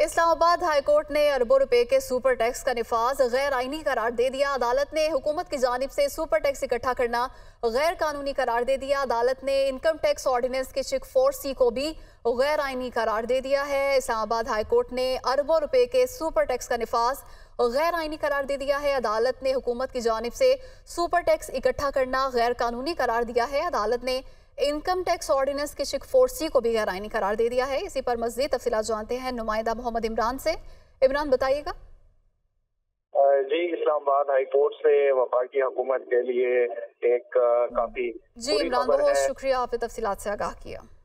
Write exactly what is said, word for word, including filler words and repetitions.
Islamabad high court ने अरबों रुपए के सुपर टैक्स का निफाज गैर आइनी करार दे दिया। अदालत ने हुकूमत की जानिब से सुपर टैक्स इकट्ठा करना गैर कानूनी करार दे दिया। अदालत ने इनकम टैक्स ऑर्डिनेंस की शिक फोर सी को भी गैर आइनी करार दे दिया है। इस्लामाबाद हाई कोर्ट ने अरबों रुपए के सुपर टैक्स का निफाज गैर आइनी करार दे दिया है। अदालत ने हुकूमत की जानिब से सुपर टैक्स इकट्ठा करना गैर कानूनी करार दिया है। अदालत ने इनकम टैक्स ऑर्डिनेंस की शिक फोर सी को भी गैर आइनी करार दे दिया है। इसी पर मज़ीद तफसीलात जानते हैं नुमाइंदा मोहम्मद इमरान से। इमरान बताइएगा। जी, इस्लामाबाद हाई कोर्ट से वफाकी हुकूमत के लिए एक काफी जी इमरान बहुत शुक्रिया, आपने तफसीलात से आगाह किया।